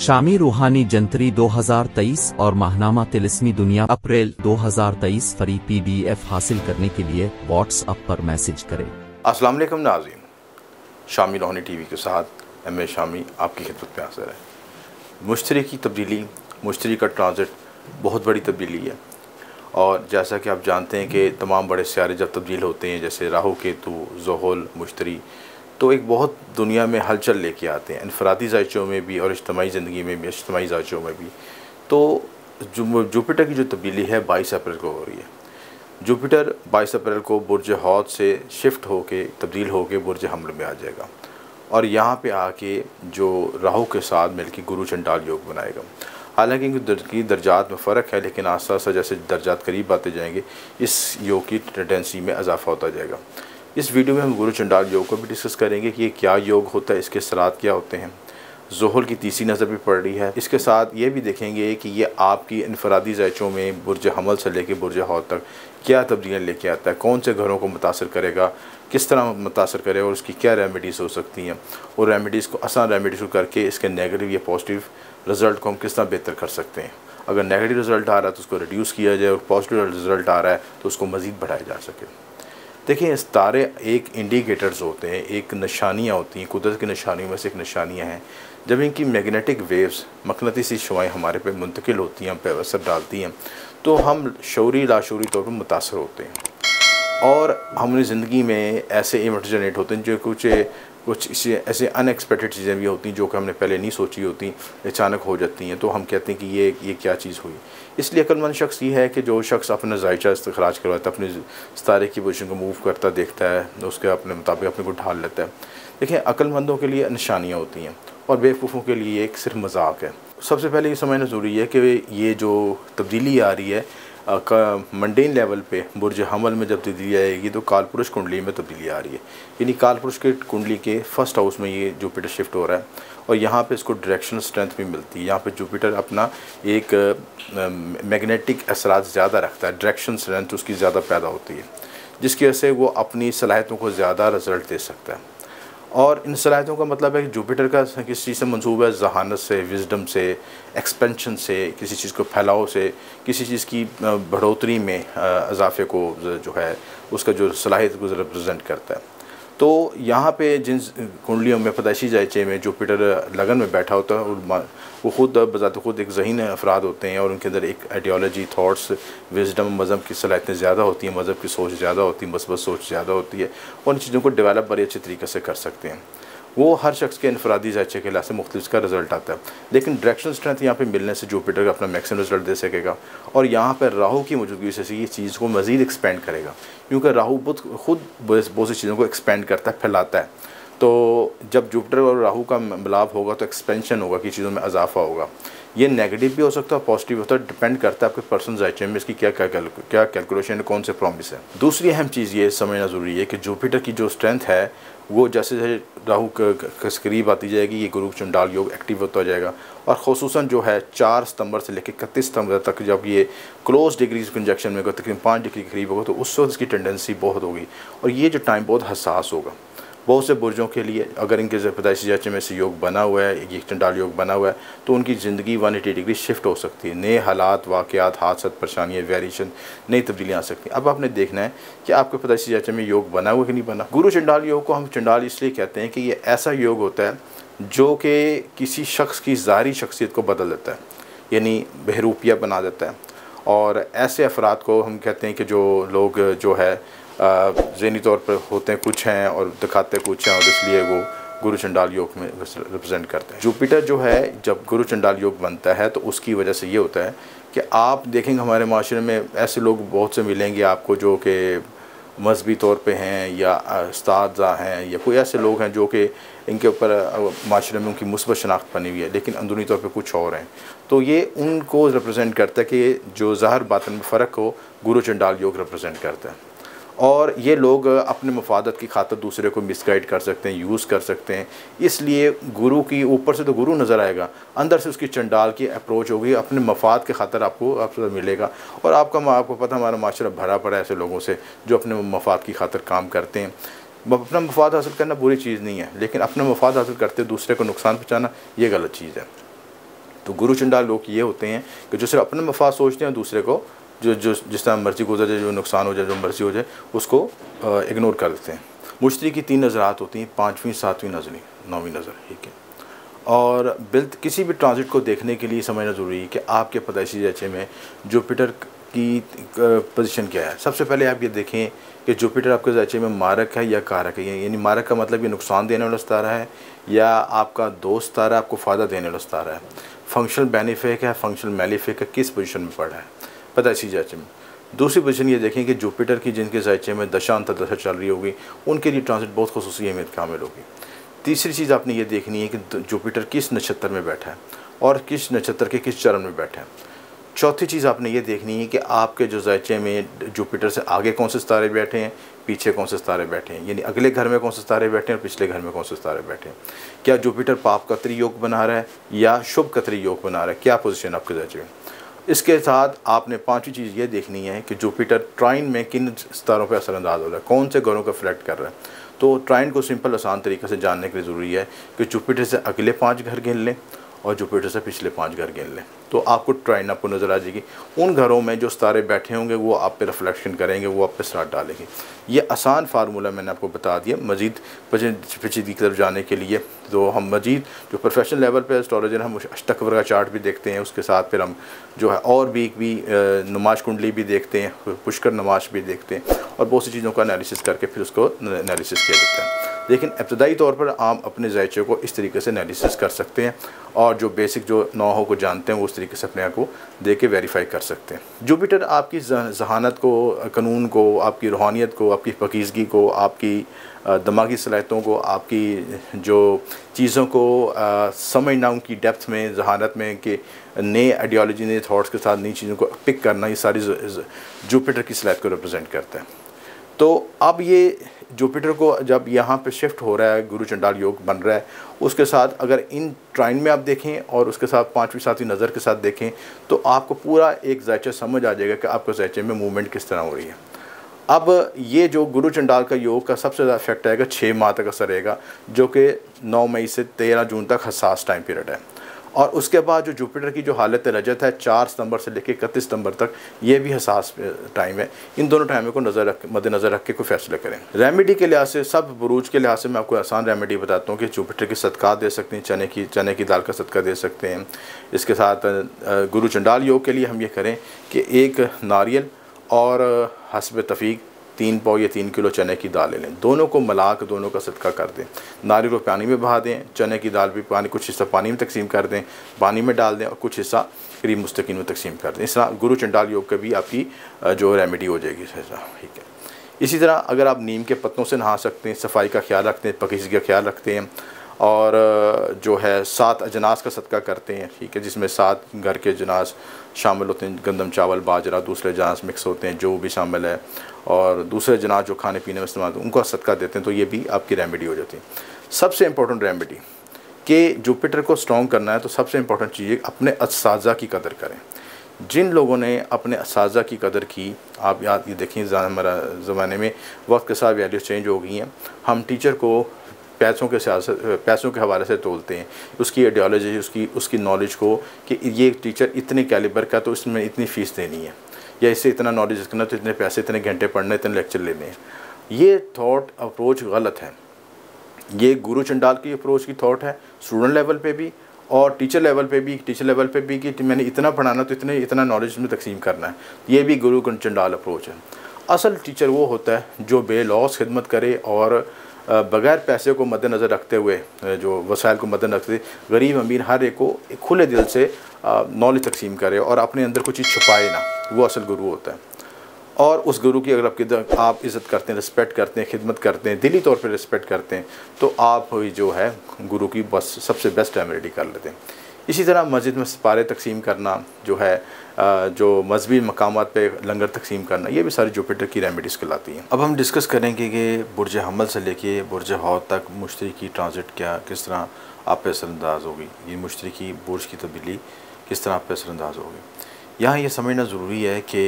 शामी रूहानी जंतरी 2023 और माहनामा तिलिस्मी दुनिया अप्रैल 2023 फ्री पीडीएफ हासिल करने के लिए व्हाट्सएप पर मैसेज करें। अस्सलाम वालेकुम नाज़रीन, शामी रोहानी टीवी के साथ एम ए शामी आपकी खिदमत में हाजिर है। मुश्तरी की तब्दीली, मुश्तरी का ट्रांजिट बहुत बड़ी तब्दीली है और जैसा कि आप जानते हैं कि तमाम बड़े सियारे जब तब्दील होते हैं जैसे राहु केतु ज़ुहल मुश्तरी तो एक बहुत दुनिया में हलचल लेके आते हैं, इनफरादी जायचों में भी और इज्तमाही ज़िंदगी में भी, इज्तमाही जायचों में भी। तो जुपिटर की जो तब्दीली है 22 अप्रैल को हो रही है। जुपिटर 22 अप्रैल को बुर्ज हौद से शिफ्ट होके तब्दील होके बुर्ज हमल में आ जाएगा और यहाँ पे आके जो राहु के साथ मिलके गुरु चंडाल योग बनाएगा। हालांकि इनकी दर्जात में फ़र्क है लेकिन आस्ता आस्ता जैसे दर्जात करीब आते जाएंगे इस योग की टेंडेंसी में इजाफा होता जाएगा। इस वीडियो में हम गुरु चंडाल योग को भी डिस्कस करेंगे कि ये क्या योग होता है, इसके असरात क्या होते हैं। ज़ुहल की तीसरी नज़र भी पड़ रही है। इसके साथ ये भी देखेंगे कि ये आपकी इनफरादी जायचों में बुर्ज हमल से लेकर बुर्ज हौद तक क्या तब्दीलियाँ लेके आता है, कौन से घरों को मुतासर करेगा, किस तरह मुतासर करेगा और उसकी क्या रेमेडीज़ हो सकती हैं और रेमेडीज़ को आसान रेमेडीज़ को करके इसके नेगेटिव या पॉजिटिव रिज़ल्ट को हम किस तरह बेहतर कर सकते हैं। अगर नेगेटिव रिज़ल्ट आ रहा है तो उसको रिड्यूस किया जाए और पॉजिटिव रिज़ल्ट आ रहा है तो उसको मज़ीद बढ़ाया जा सके। देखिए, सितारे एक इंडिकेटर्स होते हैं, एक निशानियाँ होती हैं, कुदरत की निशानियों में से एक निशानियाँ हैं। जब इनकी मैग्नेटिक वेव्स मकनतीसी शुआएँ हमारे पे मुंतकिल होती हैं, पे असर डालती हैं तो हम शऊरी लाशूरी तौर पर मुतासर होते हैं और हमने ज़िंदगी में ऐसे इमर्जनेट होते हैं जो कुछ ऐसे अनएक्सपेक्टेड चीज़ें भी होती हैं जो कि हमने पहले नहीं सोची होती, अचानक हो जाती हैं तो हम कहते हैं कि ये क्या चीज़ हुई। इसलिए अक्लमंद शख्स ये है कि जो शख्स अपना जायचा इस्तखराज करवाता है, अपने सितारे की पोजिशन को मूव करता देखता है उसके अपने मुताबिक अपने को ढाल लेता है। देखिए, अक्लमंदों के लिए निशानियाँ होती हैं और बेवकूफ़ों के लिए एक सिर्फ मजाक है। सबसे पहले ये समझना ज़रूरी है कि ये जो तब्दीली आ रही है मंडेन लेवल पे बुर्ज हमल में जब तब्दीली आएगी तो कालपुरुष कुंडली में तब्दीली आ रही है, यानी कालपुरुष के कुंडली के फर्स्ट हाउस में ये जुपिटर शिफ्ट हो रहा है और यहाँ पे इसको डायरेक्शनल स्ट्रेंथ भी मिलती है। यहाँ पे जुपिटर अपना एक मैग्नेटिक असरात ज़्यादा रखता है, डायरेक्शन स्ट्रेंथ उसकी ज़्यादा पैदा होती है जिसकी वजह से वो अपनी सलाहियतों को ज़्यादा रिजल्ट दे सकता है। और इन सलाहियतों का मतलब है कि जुपिटर का किसी चीज़ से मंसूब है, जहानत से, विजडम से, एक्सपेंशन से, किसी चीज़ को फैलाओ से, किसी चीज़ की बढ़ोतरी में इजाफे को जो है उसका जो सलाहियत को रिप्रेजेंट करता है। तो यहाँ पे जिन कुंडलियों में पैदाइशी जायचे में जुपिटर लगन में बैठा होता है और वो ख़ुद बज़ात ख़ुद एक ज़हीन अफराद होते हैं और उनके अंदर एक आइडियोलॉजी, थाट्स, विजडम, मज़हब की सलाहियतें ज़्यादा होती हैं, मज़हब की सोच ज़्यादा होती है, मस्बत सोच ज़्यादा होती है और उन चीज़ों को डेवलप बड़े अच्छे तरीके से कर सकते हैं। वो हर शख्स के इनफरादी जायचे के लिहाज से मुख्तलिफ का रिजल्ट आता है लेकिन डायरेक्शन स्ट्रेंथ यहाँ पे मिलने से जुपिटर का अपना मैक्सिमम रिजल्ट दे सकेगा और यहाँ पर राहु की मौजूदगी से ये चीज़ को मज़ीद एक्सपेंड करेगा क्योंकि राहु खुद बहुत सी चीज़ों को एक्सपेंड करता है, फैलाता है। तो जब जुपिटर और राहु का मिलाप होगा तो एक्सपेंशन होगा, कि चीज़ों में इजाफा होगा। ये नेगेटिव भी हो सकता है, पॉजिटिव होता है, डिपेंड करता है आपके पर्सनल जायचे में इसकी क्या कैलकुलेशन है, कौन से प्रॉमिस है। दूसरी अहम चीज़ ये समझना ज़रूरी है कि जुपिटर की जो स्ट्रेंथ है वो जैसे जैसे राहु के करीब आती जाएगी ये गुरु चंडाल योग एक्टिव होता जाएगा और ख़ुसूसन जो है 4 सितंबर से लेकर 31 सितंबर तक जब ये क्लोज डिग्रीज कंजक्शन में होगा, तकरीबन 5 डिग्री के करीब होगा तो उस वक्त इसकी टेंडेंसी बहुत होगी और ये जो टाइम बहुत हसास होगा। बहुत से बुर्जों के लिए अगर इनके पैदाइशी जायचे में से योग बना हुआ है, ये चंडाल योग बना हुआ है तो उनकी ज़िंदगी 180 डिग्री शिफ्ट हो सकती है। नए हालात, वाक़यात, हादसा, परेशानियाँ, वेरिएशन, नई तब्दीलियाँ आ सकती हैं। अब आपने देखना है कि आपके पैदाइशी जायचे में योग बना हुआ कि नहीं बना। गुरु चंडाल योग को हम चंडाल इसलिए कहते हैं कि ये ऐसा योग होता है जो कि किसी शख्स की ज़ाहरी शख्सियत को बदल देता है, यानी बहरूपिया बना देता है और ऐसे अफराद को हम कहते हैं कि जो लोग जो है ज़हनी तौर पर होते हैं कुछ हैं और दिखाते कुछ हैं और इसलिए वो गुरु चंडाल योग में रिप्रेजेंट करते हैं। जुपिटर जो है जब गुरु चंडाल योग बनता है तो उसकी वजह से ये होता है कि आप देखेंगे हमारे माशरे में ऐसे लोग बहुत से मिलेंगे आपको जो कि मजहबी तौर पे हैं या उस्तादा हैं या कोई ऐसे लोग हैं जो कि इनके ऊपर माशरे में उनकी मुस्बत शनाख्त बनी हुई है लेकिन अंदरूनी तौर पे कुछ और हैं। तो ये उनको रिप्रेजेंट करता है कि जो ज़ाहिर बातिन में फ़र्क हो गुरु चंडाल योग रिप्रेजेंट करता है और ये लोग अपने मफादत की खातिर दूसरे को मिसगाइड कर सकते हैं, यूज़ कर सकते हैं। इसलिए गुरु की ऊपर से तो गुरु नज़र आएगा, अंदर से उसकी चंडाल की अप्रोच होगी, अपने मफाद के खातिर आपको मिलेगा और आपको पता हमारा माशरा भरा पड़ा है ऐसे लोगों से जो अपने मफाद की खातिर काम करते हैं। अपना मफाद हासिल करना बुरी चीज़ नहीं है लेकिन अपना मफाद हासिल करते दूसरे को नुकसान पहुँचाना ये गलत चीज़ है। तो गुरु चंडाल लोग ये होते हैं कि जो सिर्फ अपने मफाद सोचते हैं, दूसरे को जो जिस तरह मर्जी गुजर जाए, जो नुकसान हो जाए, जो मर्जी हो जाए, उसको इग्नोर कर देते हैं। मुश्तरी की 3 नज़रात होती हैं, 5वीं, 7वीं नजरी, 9वीं नज़र, ठीक है। और बिल्ड किसी भी ट्रांजिट को देखने के लिए समझना ज़रूरी है कि आपके पैदाइशी जैसे में जुपिटर की पोजीशन क्या है। सबसे पहले आप ये देखें कि जुपिटर आपके जायचे में मारक है या कारक है, यानी मारक का मतलब ये नुकसान देने वाला सितारा है या आपका दोस्त तारा आपको फ़ायदा देने वाला सितारा है। फंक्शनल बेनिफिक है, फंक्शनल मेलिफिक है, किस पोजीशन में पड़ा है पता इसी जायचे में। दूसरी पोजीशन ये देखें कि जुपिटर की जिनके जायचे में दशा अंतरदशा चल रही होगी, उनके लिए ट्रांजिट बहुत खसूसी अहमियत कामिल होगी। तीसरी चीज़ आपने ये देखनी है कि जुपिटर किस नक्षत्र में बैठा है और किस नक्षत्र के किस चरण में बैठा है। चौथी चीज़ आपने ये देखनी है कि आपके जो जायचे में जुपिटर से आगे कौन से सितारे बैठे हैं, पीछे कौन से सितारे बैठे हैं, यानी अगले घर में कौन से सितारे बैठे हैं और पिछले घर में कौन से सितारे बैठे हैं। क्या जुपिटर पाप का त्रियोग बना रहा है या शुभ का त्रियोग बना रहा है, क्या पोजीशन आपके जायचे में। इसके साथ आपने 5वीं चीज़ ये देखनी है कि जुपिटर ट्राइन में किन सितारों पर असरअंदाज हो रहा है, कौन से घरों को अफेक्ट कर रहा है। तो ट्राइन को सिंपल आसान तरीके से जानने के लिए ज़रूरी है कि जुपिटर से अगले 5 घर गिन लें और जुपिटर से पिछले 5 घर गिन लें, तो आपको ट्राइन आपको नज़र आ जाएगी। उन घरों में जो सितारे बैठे होंगे वो आप पे रिफ्लेक्शन करेंगे, वो आप पे स्टार्ट डालेंगे। ये आसान फार्मूला मैंने आपको बता दिया। मजीद पेचीदगी की तरफ जाने के लिए तो हम मजीद जो प्रोफेशनल लेवल पे एस्ट्रोलॉजर हम अष्टकवर का चार्ट भी देखते हैं, उसके साथ फिर हम जो है और भी नुमाइश कुंडली भी देखते हैं, पुष्कर नुमाइश भी देखते हैं और बहुत सी चीज़ों का एनालिसिस करके फिर उसको एनालिसिस किया जाता है। लेकिन इब्तदाई तौर पर आप अपने जायचे को इस तरीके से एनालिसिस कर सकते हैं और जो बेसिक जो नौ को जानते हैं वो उस तरीके से अपने आप को दे के वेरीफाई कर सकते हैं। जुपिटर आपकी जहानत को, कानून को, आपकी रूहानियत को, आपकी पकीज़गी को, आपकी दिमागी सलाहियतों को, आपकी जो चीज़ों को समझना उनकी डेप्थ में, जहानत में, कि नए आइडियोलॉजी, नए थाट्स के साथ नई चीज़ों को पिक करना, ये सारी जुपिटर की सलाहियत को रिप्रेजेंट करता है। तो अब ये जुपिटर को जब यहाँ पे शिफ्ट हो रहा है, गुरु चंडाल योग बन रहा है, उसके साथ अगर इन ट्राइन में आप देखें और उसके साथ 5वीं 7वीं नज़र के साथ देखें तो आपको पूरा एक जायचा समझ आ जाएगा कि आपके जायचे में मूवमेंट किस तरह हो रही है। अब ये जो गुरु चंडाल का योग का सबसे ज़्यादा इफेक्ट आएगा 6 माह तक असर रहेगा, जो कि 9 मई से 13 जून तक हसास टाइम पीरियड है। और उसके बाद जो जुपिटर की जो हालत रजत है 4 सितंबर से लेकर 31 सितंबर तक, ये भी हसास टाइम है। इन दोनों टाइमों को मद्देनज़र रख के कोई फैसला करें। रेमेडी के लिहाज से, सब बुरूज के लिहाज से मैं आपको आसान रेमेडी बताता हूँ कि जुपिटर के सदका दे सकते हैं, चने की दाल का सदका दे सकते हैं। इसके साथ गुरु चंडाल योग के लिए हम ये करें कि 1 नारियल और हसब तफीक 3 पाव या 3 किलो चने की दाल ले लें, दोनों को मिला कर दोनों का सदका कर दें। नारियल को पानी में बहा दें, चने की दाल भी पानी, कुछ हिस्सा पानी में तकसीम कर दें, पानी में डाल दें और कुछ हिस्सा करीब मुस्तकिन में तकसीम कर दें। इस तरह गुरु चंडाल योग का भी आपकी जो रेमेडी हो जाएगी, ठीक है। इसी तरह अगर आप नीम के पत्तों से नहा सकते हैं, सफाई का ख्याल रखते हैं, पकीज़गी का ख्याल रखते हैं और जो है 7 अजनास का सदका करते हैं, ठीक है, जिसमें 7 घर के अजनास शामिल होते हैं, गंदम, चावल, बाजरा, दूसरे अजनास मिक्स होते हैं जो भी शामिल है, और दूसरे अजनास जो खाने पीने में इस्तेमाल होते हैं उनका सदका देते हैं, तो ये भी आपकी रेमेडी हो जाती है। सबसे इम्पोर्टेंट रेमेडी कि जुपिटर को स्ट्रॉन्ग करना है तो सबसे इम्पोर्टेंट चीज़ है अपने असाजा की कदर करें। जिन लोगों ने अपने असाजा की कदर की, आप याद ये देखें हमारा ज़माने में वक्त के साथ वैल्यूज चेंज हो गई हैं। हम टीचर को पैसों के हवाले से तोलते हैं, उसकी आइडियोलॉजी, उसकी नॉलेज को कि ये टीचर इतने कैलिबर का तो इसमें इतनी फ़ीस देनी है या इससे इतना नॉलेज करना तो इतने पैसे, इतने घंटे पढ़ने, इतने लेक्चर लेने हैं। ये थॉट अप्रोच गलत है। ये गुरु चंडाल की अप्रोच की थॉट है, स्टूडेंट लेवल पे भी और टीचर लेवल पे भी कि मैंने इतना पढ़ाना तो इतना नॉलेज में तकसीम करना है। ये भी गुरु चंडाल अप्रोच है। असल टीचर वो होता है जो बेलौस खिदमत करे और बग़ैर पैसे को मद्देनज़र रखते हुए, जो वसाइल को मद्देनज़र रखते, गरीब अमीर हर एक को एक खुले दिल से नॉलेज तकसीम करे और अपने अंदर कुछ चीज़ छुपाए ना, वो असल गुरु होता है। और उस गुरु की अगर आप इज़्ज़त करते हैं, रिस्पेक्ट करते हैं, खिदमत करते हैं, दिली तौर पर रिस्पेक्ट करते हैं, तो आप जो है गुरु की बस सबसे बेस्ट रेमेडी कर लेते हैं। इसी तरह मस्जिद में सिपारे तकसीम करना, जो है जो मजहबी मकामात पे लंगर तकसीम करना, ये भी सारी जुपिटर की रेमेडीज़ कहलाती हैं। अब हम डिस्कस करेंगे कि बुर्ज हमल से लेके बुर्ज हौद तक मुश्तरी की ट्रांजिट क्या किस तरह आप पे असरअंदाज होगी, ये मुश्तरी की बुर्ज की तब्दीली किस तरह आप पे असरअंदाज होगी। यहाँ ये समझना ज़रूरी है कि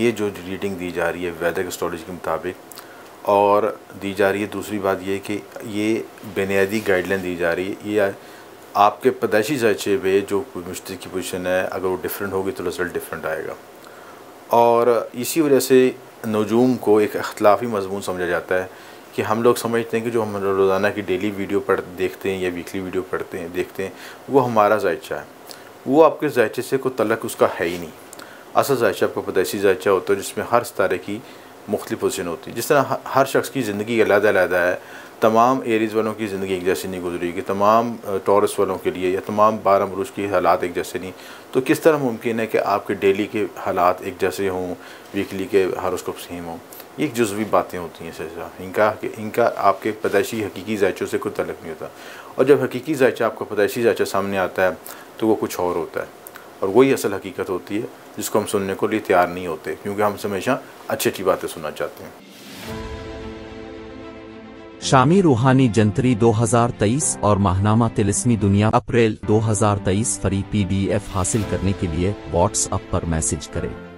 ये जो रीडिंग दी जा रही है वैदिक एस्ट्रोलॉजी के मुताबिक और दी जा रही है। दूसरी बात यह कि ये बुनियादी गाइडलाइन दी जा रही है, ये आपके पैदाइशी जायचे हुए जो मिस्त्री की पोजीशन है अगर वो डिफरेंट होगी तो रिज़ल्ट डिफरेंट आएगा। और इसी वजह से नजूम को एक अख्तलाफी मजमून समझा जाता है कि हम लोग समझते हैं कि जो हम रोज़ाना की डेली वीडियो पर देखते हैं या वीकली वीडियो पढ़ते हैं देखते हैं वो हमारा जायचा है, वो आपके जायचे से कोई तलक उसका है ही नहीं। असल जायचा आपका पैदाइशी जायचा होता है जिसमें हर सितारे की मुख्तलिफ पोजीशन होती है। जिस तरह हर शख्स की ज़िंदगी अलग-अलग है, तमाम एरीज़ वालों की ज़िंदगी एक जैसी नहीं गुजरेगी, तमाम टॉरस वालों के लिए या तमाम बारह बुरुज के हालात एक जैसे नहीं। तो किस तरह मुमकिन है कि आपके डेली के हालात एक जैसे हों, वीकली के हॉरोस्कोप सेम हों? ये एक जुज़वी बातें होती हैं। सर इनका आपके पैदाइशी हकीकी जायचों से कोई तअल्लुक़ नहीं होता। और जब हकीकी जायचा आपका पैदाइशी जायचा सामने आता है तो वो कुछ और होता है और वही असल हकीकत होती है जिसको हम सुनने को लिए तैयार नहीं होते, क्योंकि हम हमेशा अच्छी अच्छी बातें सुनना चाहते हैं। शामी रूहानी जंतरी 2023 और माहनामा तिलिस्मी दुनिया अप्रैल 2023 फ्री पीडीएफ हासिल करने के लिए व्हाट्सएप पर मैसेज करें।